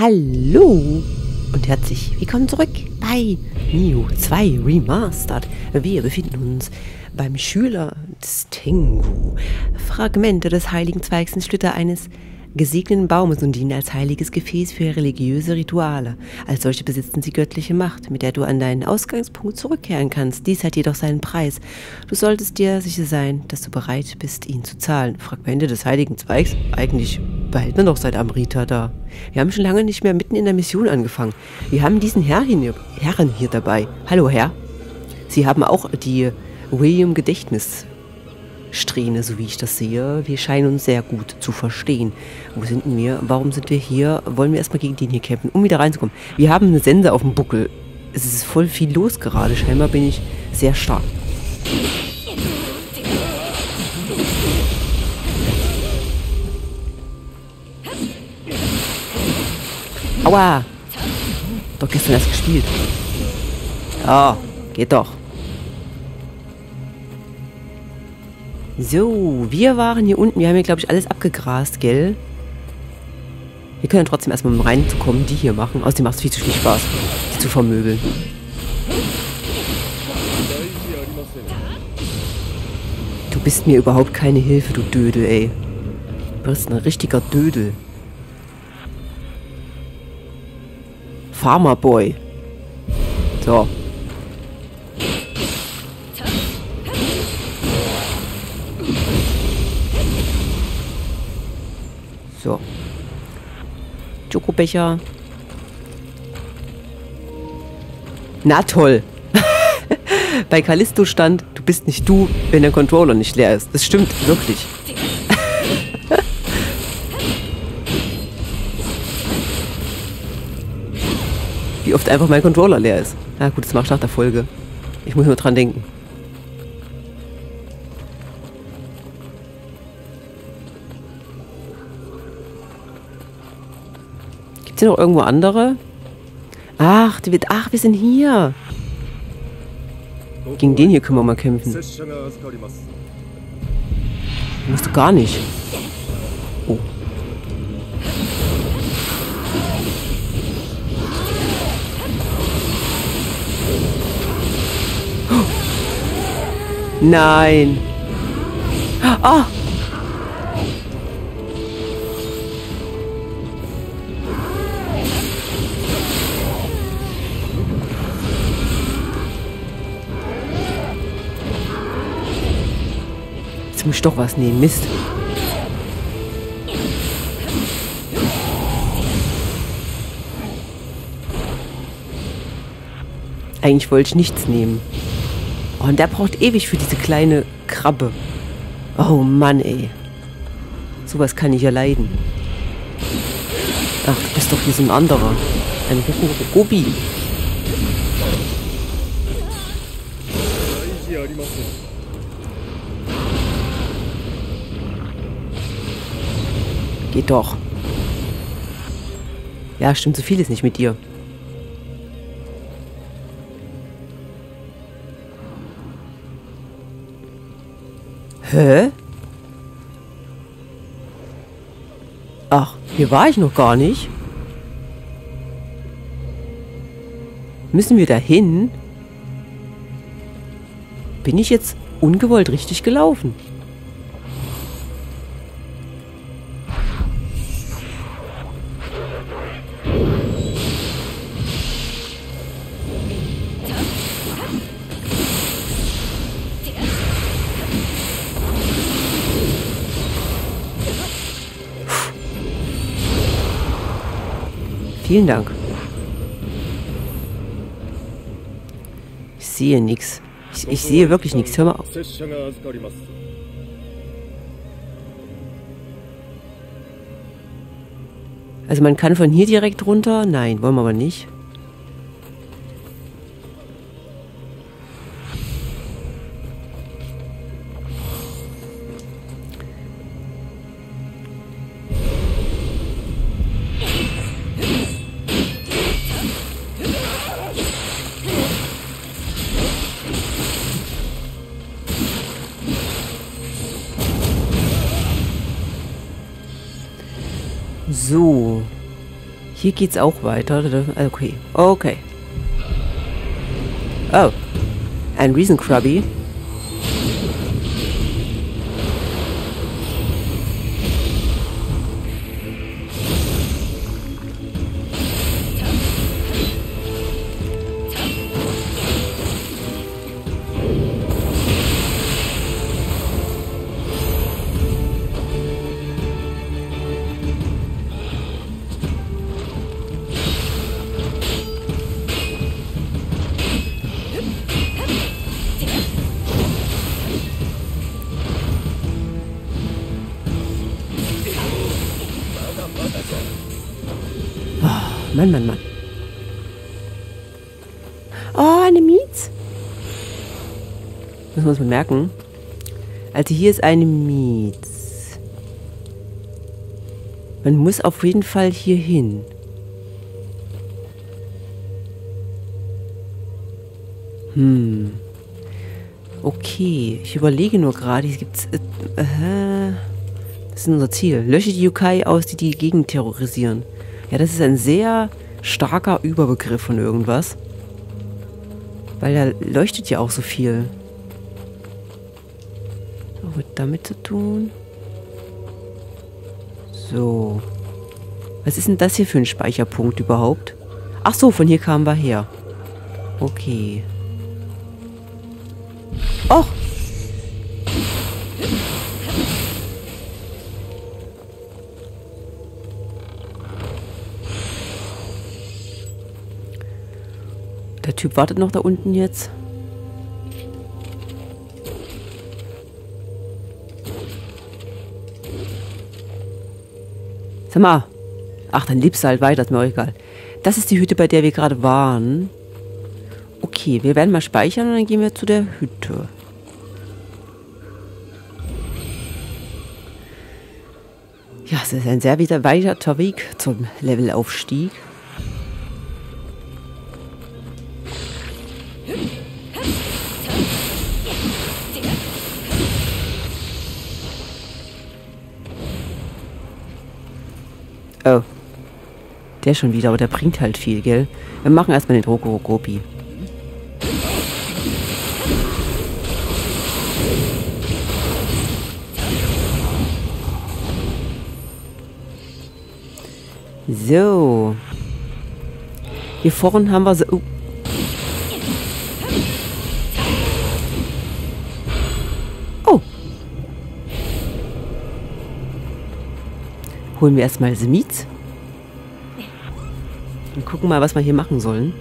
Hallo und herzlich willkommen zurück bei Nioh 2 Remastered. Wir befinden uns beim Schüler des Tingu. Fragmente des heiligen Zweigs sind Splitter eines gesegneten Baumes und dienen als heiliges Gefäß für religiöse Rituale. Als solche besitzen sie göttliche Macht, mit der du an deinen Ausgangspunkt zurückkehren kannst. Dies hat jedoch seinen Preis. Du solltest dir sicher sein, dass du bereit bist, ihn zu zahlen. Fragmente des heiligen Zweigs? Eigentlich behält man doch seit Amrita da. Wir haben schon lange nicht mehr mitten in der Mission angefangen. Wir haben diesen Herren hier dabei. Hallo, Herr. Sie haben auch die William-Gedächtnissträhne, so wie ich das sehe. Wir scheinen uns sehr gut zu verstehen. Wo sind wir? Warum sind wir hier? Wollen wir erstmal gegen den hier kämpfen, um wieder reinzukommen? Wir haben eine Sense auf dem Buckel. Es ist voll viel los gerade. Scheinbar bin ich sehr stark. Aua! Doch gestern erst gespielt. Ja, geht doch. So, wir waren hier unten. Wir haben hier, glaube ich, alles abgegrast, gell? Wir können trotzdem erstmal um reinzukommen, die hier machen. Außerdem macht es viel zu viel Spaß, die zu vermöbeln. Du bist mir überhaupt keine Hilfe, du Dödel, ey. Du bist ein richtiger Dödel. Farmer Boy. So. So. Jokobecher. Na toll. Bei Callisto stand, du bist nicht du, wenn der Controller nicht leer ist. Das stimmt wirklich. Wie oft einfach mein Controller leer ist. Na gut, das mache ich nach der Folge. Ich muss nur dran denken. Gibt es hier noch irgendwo andere? Ach, die wird. Ach, wir sind hier. Gegen den hier können wir mal kämpfen. Musst du gar nicht. Oh. Nein. Ah. Jetzt muss ich doch was nehmen, Mist. Eigentlich wollte ich nichts nehmen. Oh, und der braucht ewig für diese kleine Krabbe. Oh Mann, ey. Sowas kann ich ja leiden. Ach, du bist doch hier so ein anderer. Ein Rokurokubi. Geht doch. Ja, stimmt, so viel ist nicht mit dir. Hä? Ach, hier war ich noch gar nicht. Müssen wir da hin? Bin ich jetzt ungewollt richtig gelaufen? Vielen Dank. Ich sehe nichts. Ich sehe wirklich nichts. Hör mal auf. Also man kann von hier direkt runter. Nein, wollen wir aber nicht. Hier geht's auch weiter. Okay. Okay. Oh. Ein Riesenkrabby. Mann, Mann, Mann. Oh, eine Miez. Müssen wir uns mal merken. Also hier ist eine Miez. Man muss auf jeden Fall hier hin. Hm. Okay. Ich überlege nur gerade. Hier gibt's... das ist unser Ziel. Lösche die Yokai aus, die die Gegend terrorisieren. Ja, das ist ein sehr starker Überbegriff von irgendwas. Weil da leuchtet ja auch so viel. Was hat damit zu tun? So. Was ist denn das hier für ein Speicherpunkt überhaupt? Ach so, von hier kamen wir her. Okay. Och! Der Typ wartet noch da unten jetzt. Sag mal. Ach, dann lebst du halt weiter, ist mir auch egal. Das ist die Hütte, bei der wir gerade waren. Okay, wir werden mal speichern und dann gehen wir zu der Hütte. Ja, es ist ein sehr weiter Weg zum Levelaufstieg. Oh. Der schon wieder, aber der bringt halt viel, gell? Wir machen erstmal den Rokurokubi. So. Hier vorne haben wir so... Oh. Holen wir erstmal Semiz. Und gucken mal, was wir hier machen sollen.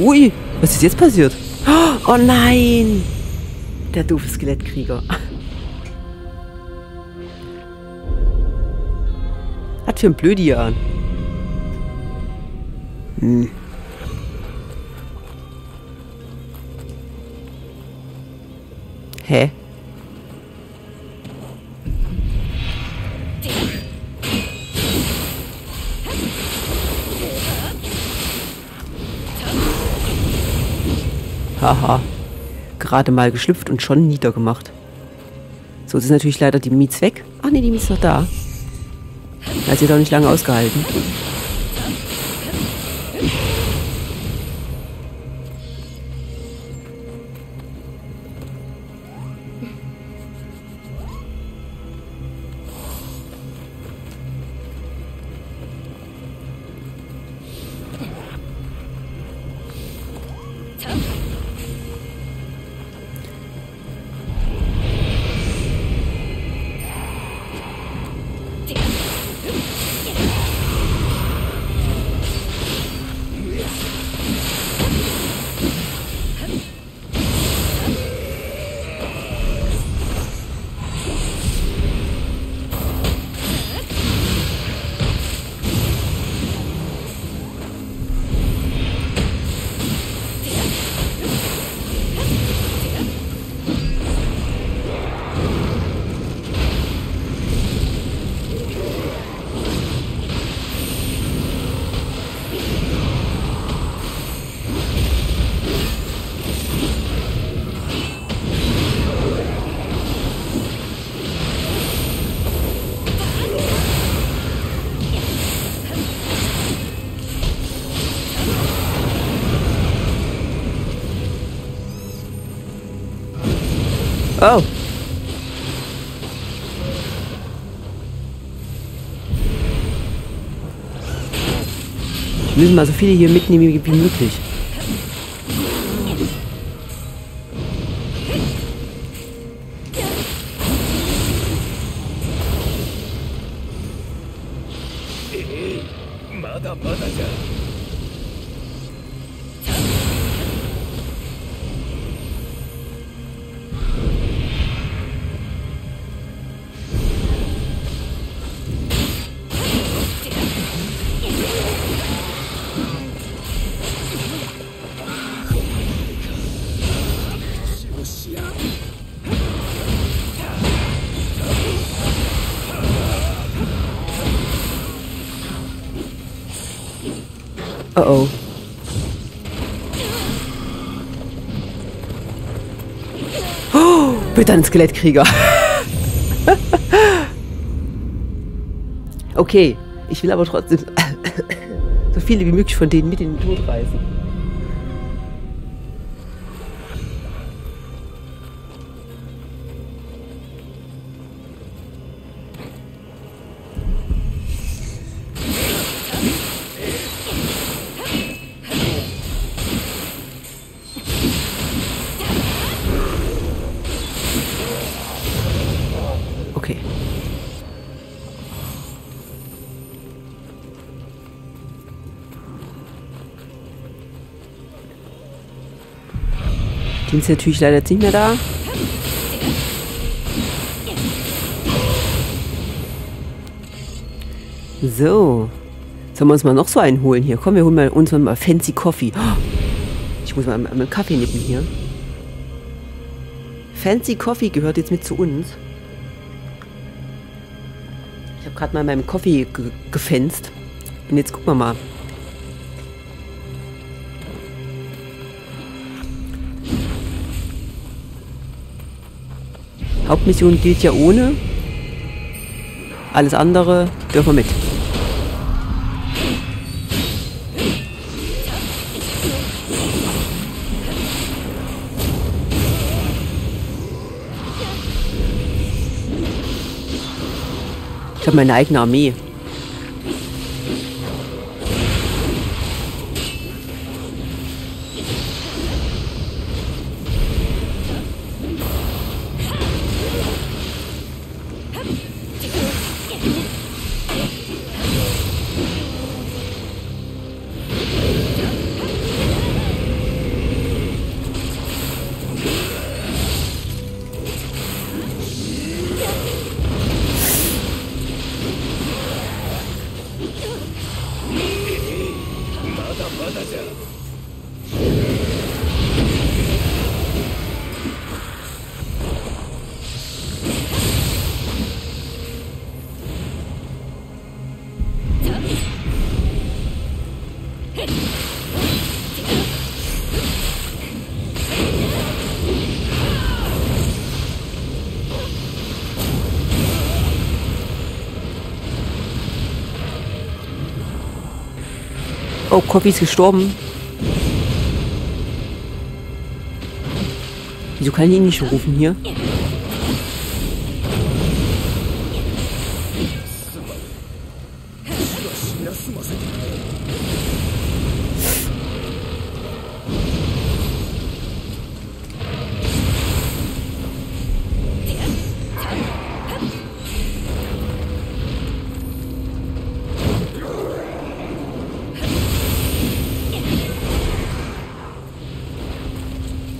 Ui, was ist jetzt passiert? Oh nein! Der doofe Skelettkrieger. Hat für ein Blödi an. Hm. Hä? Haha, gerade mal geschlüpft und schon niedergemacht. So, jetzt ist natürlich leider die Miez weg. Ach nee, die Miez ist noch da. Hat sie doch nicht lange ausgehalten. Oh. Wir müssen mal so viele hier mitnehmen wie möglich. Oh. Oh, bitte ein Skelettkrieger. Okay, ich will aber trotzdem so viele wie möglich von denen mit in den Tod reißen. Ist natürlich leider jetzt nicht mehr da. So. Sollen wir uns mal noch so einen holen hier? Komm, wir holen uns mal Fancy Coffee. Oh, ich muss mal einen Kaffee nippen hier. Fancy Coffee gehört jetzt mit zu uns. Ich habe gerade mal meinen Kaffee gefenzt. Und jetzt gucken wir mal. Hauptmission geht ja ohne. Alles andere dürfen wir mit. Ich habe meine eigene Armee. Oh, Kofi ist gestorben. Wieso kann ich ihn nicht rufen hier?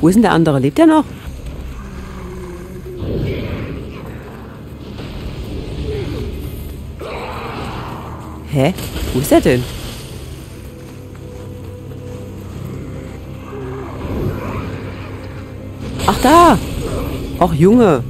Wo ist denn der andere? Lebt der noch? Hä? Wo ist der denn? Ach da! Ach Junge!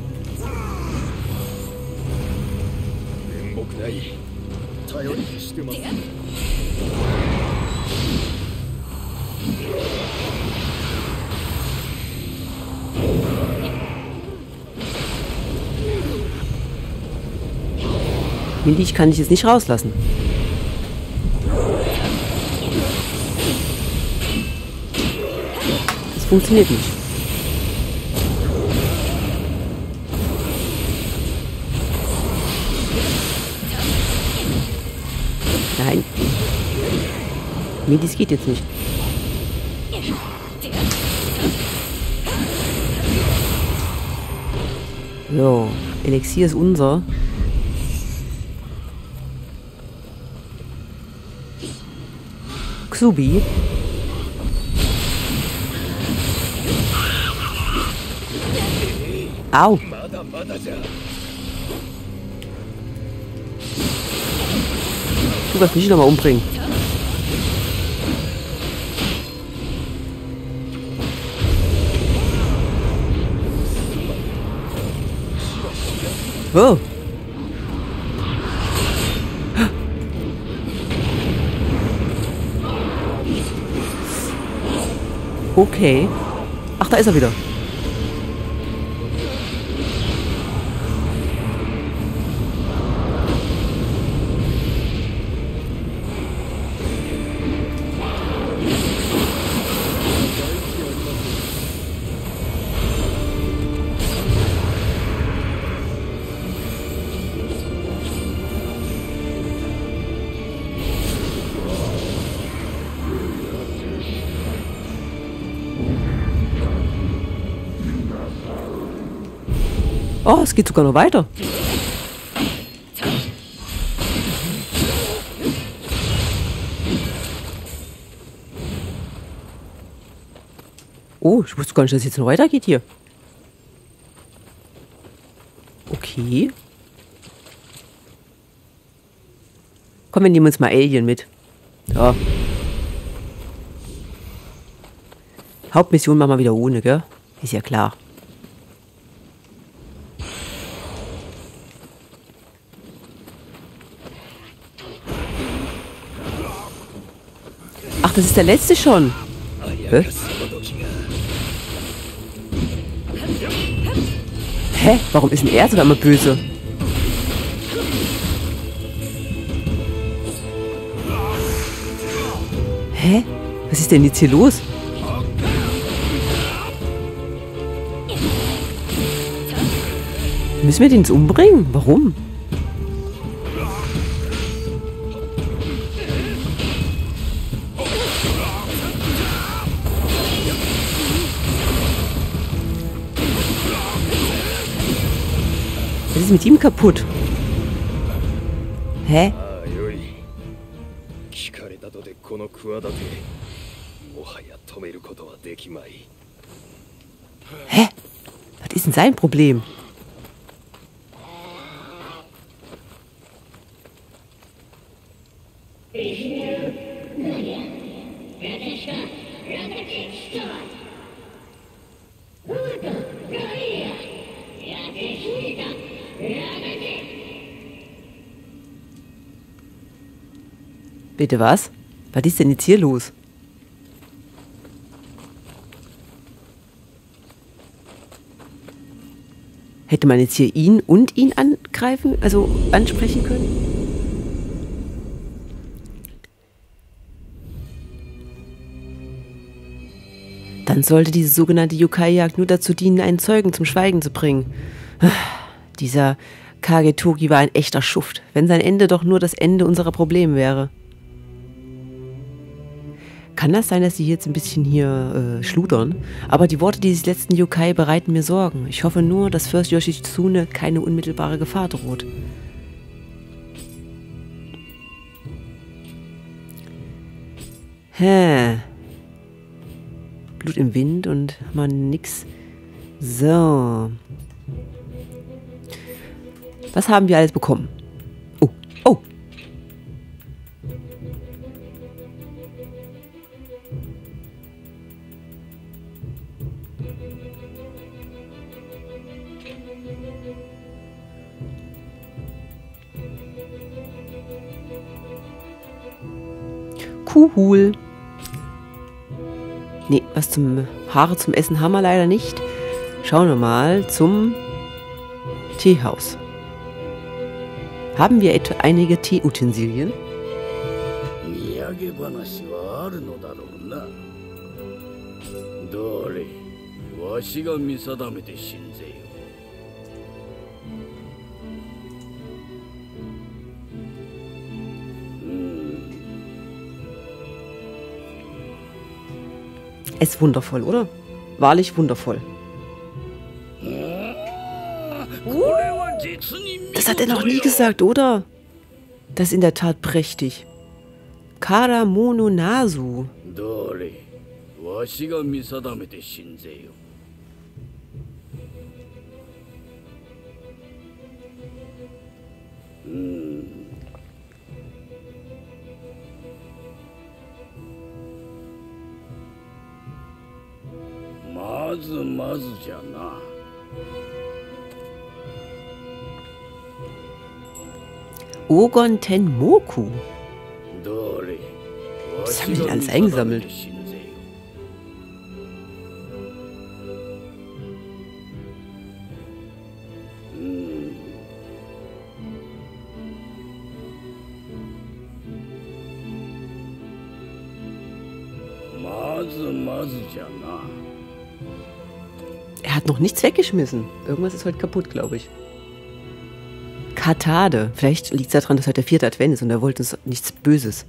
Midis kann ich jetzt nicht rauslassen. Das funktioniert nicht. Midis geht jetzt nicht. So, Elixier ist unser. Gubi. Au. Du wirst mich nochmal umbringen. Oh. Okay. Ach, da ist er wieder. Oh, es geht sogar noch weiter. Oh, ich wusste gar nicht, dass es jetzt noch weitergeht hier. Okay. Komm, wir nehmen uns mal Alien mit. Ja. Hauptmission machen wir wieder ohne, gell? Ist ja klar. Das ist der letzte schon. Hä? Hä? Warum ist denn er so immer böse? Hä? Was ist denn jetzt hier los? Müssen wir den jetzt umbringen? Warum? Was ist mit ihm kaputt? Hä? Hä? Was ist denn sein Problem? Bitte was? Was ist denn jetzt hier los? Hätte man jetzt hier ihn und ihn angreifen, also ansprechen können? Dann sollte diese sogenannte Yokai-Jagd nur dazu dienen, einen Zeugen zum Schweigen zu bringen. Dieser Kage-Tugi war ein echter Schuft, wenn sein Ende doch nur das Ende unserer Probleme wäre. Kann das sein, dass die jetzt ein bisschen hier schludern? Aber die Worte dieses letzten Yokai bereiten mir Sorgen. Ich hoffe nur, dass First Yoshitsune keine unmittelbare Gefahr droht. Hä? Blut im Wind und man nix. So. Was haben wir alles bekommen? Oh, oh. Kuhul. Nee, was zum Haare zum Essen haben wir leider nicht. Schauen wir mal zum Teehaus. Haben wir etwa einige Teeutensilien? Es ist wundervoll, oder? Wahrlich wundervoll. Das hat er noch nie gesagt, oder? Das ist in der Tat prächtig. Karamononasu. Ogon Ten Moku. Was haben die denn alles eingesammelt? Er hat noch nichts weggeschmissen. Irgendwas ist heute kaputt, glaube ich. Katade. Vielleicht liegt es daran, dass heute der 4. Advent ist und er wollte uns nichts Böses.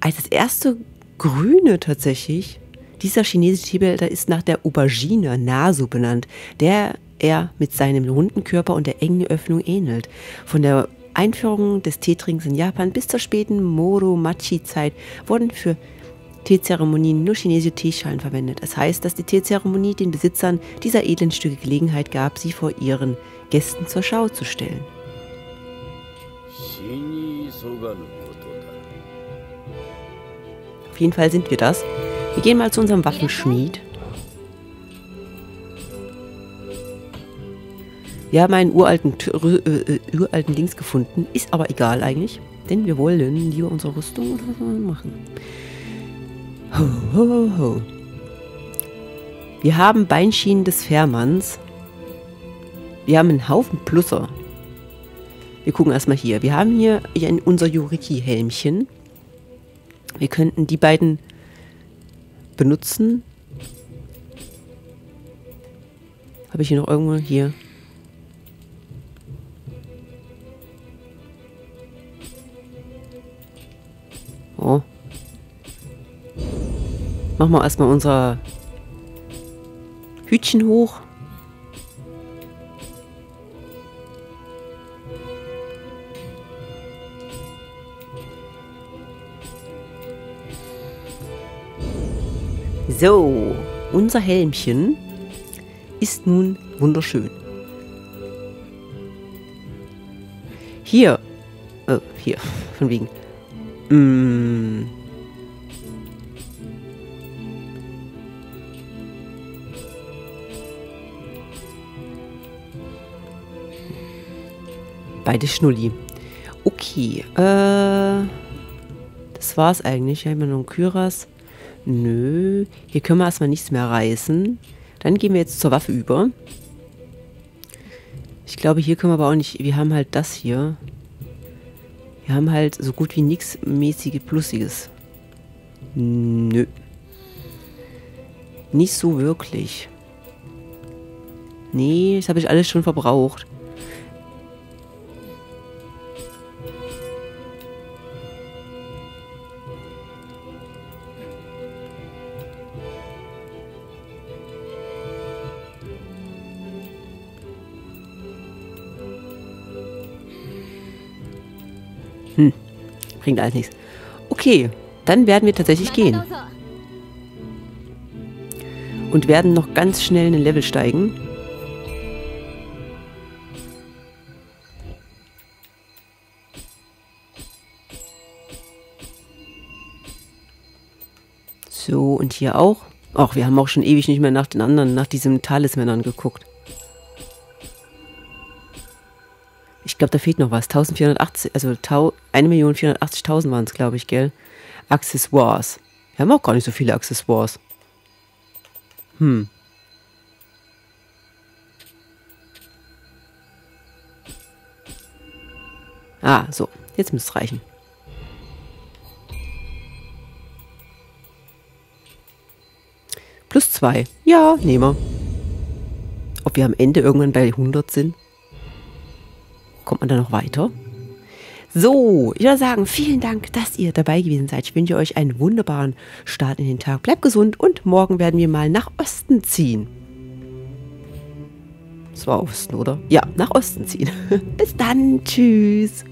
Als das erste Grüne tatsächlich, dieser chinesische Teeblätter ist nach der Aubergine Nasu benannt, der er mit seinem runden Körper und der engen Öffnung ähnelt. Von der Einführung des Teetrinkens in Japan bis zur späten Muromachi-Zeit wurden für Teezeremonien nur chinesische Teeschalen verwendet. Das heißt, dass die Teezeremonie den Besitzern dieser edlen Stücke Gelegenheit gab, sie vor ihren Gästen zur Schau zu stellen. Auf jeden Fall sind wir das. Wir gehen mal zu unserem Waffenschmied. Wir haben einen uralten Dings gefunden. Ist aber egal eigentlich. Denn wir wollen lieber unsere Rüstung machen. Ho, ho, ho. Wir haben Beinschienen des Fährmanns. Wir haben einen Haufen Plusser. Wir gucken erstmal hier. Wir haben hier unser Yuriki-Helmchen. Wir könnten die beiden benutzen. Habe ich hier noch irgendwo? Hier. Oh. Machen wir erstmal unser Hütchen hoch. So, unser Helmchen ist nun wunderschön. Hier, hier, von wegen. Beide Schnulli. Okay, das war's eigentlich. Hier haben wir noch einen Küras. Nö, hier können wir erstmal nichts mehr reißen. Dann gehen wir jetzt zur Waffe über. Ich glaube, hier können wir aber auch nicht... Wir haben halt das hier. Wir haben halt so gut wie nichts mäßiges Plussiges. Nö. Nicht so wirklich. Nee, das habe ich alles schon verbraucht. Bringt alles nichts. Okay, dann werden wir tatsächlich gehen. Und werden noch ganz schnell in den Level steigen. So, und hier auch. Ach, wir haben auch schon ewig nicht mehr nach den anderen, nach diesen Talismännern geguckt. Ich glaube, da fehlt noch was. 1480, also 1.480.000 waren es, glaube ich, gell? Accessoires. Wir haben auch gar nicht so viele Accessoires. Ah, so. Jetzt müsste es reichen. +2. Ja, nehmen wir. Ob wir am Ende irgendwann bei 100 sind? Kommt man da noch weiter? So, ich würde sagen, vielen Dank, dass ihr dabei gewesen seid. Ich wünsche euch einen wunderbaren Start in den Tag. Bleibt gesund und morgen werden wir mal nach Osten ziehen. Das war Osten, oder? Ja, nach Osten ziehen. Bis dann, tschüss.